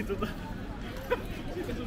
Sito da. Sito da.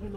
Hold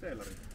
Celery.